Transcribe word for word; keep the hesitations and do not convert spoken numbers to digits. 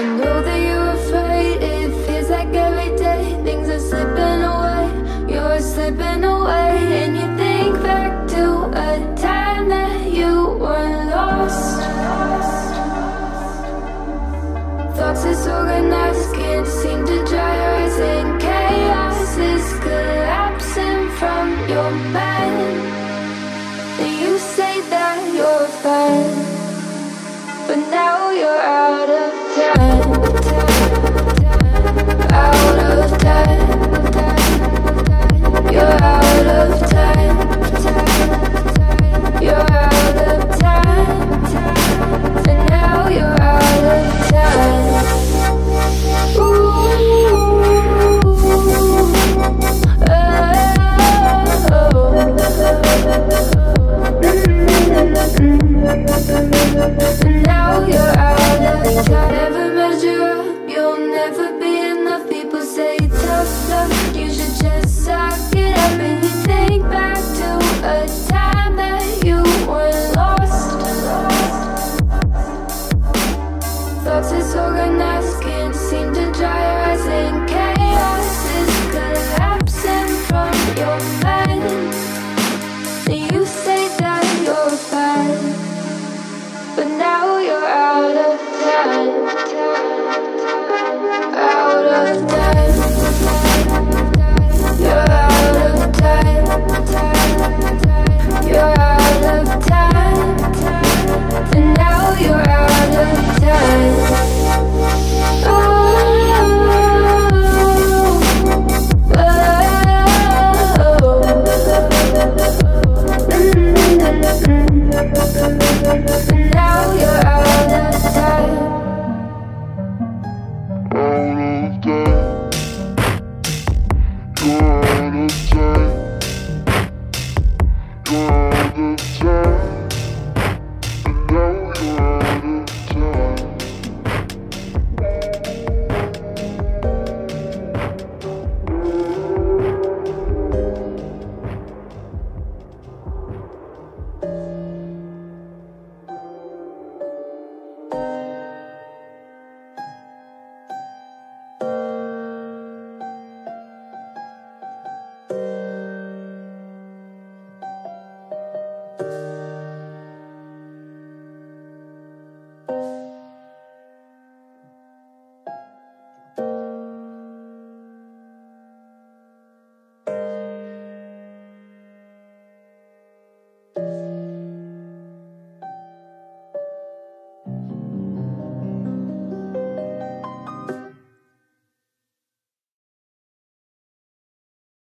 I know that you're afraid. It feels like every day things are slipping away. You're slipping away, and you think back to a time that you were lost. Thoughts disorganized, can't seem to dry your eyes, and chaos is collapsing from your mind. And you say that you're fine, but now you're out of time, out of time. You're out of time, you're out of time, and now you're out of time. Ooh, oh, mm-hmm. And now you're out of time. Never measure up, you'll never be enough. People say tough love, you should just suck it up. And you think back to a time that you were lost. Thoughts disorganized, can't seem to dry your eyes, and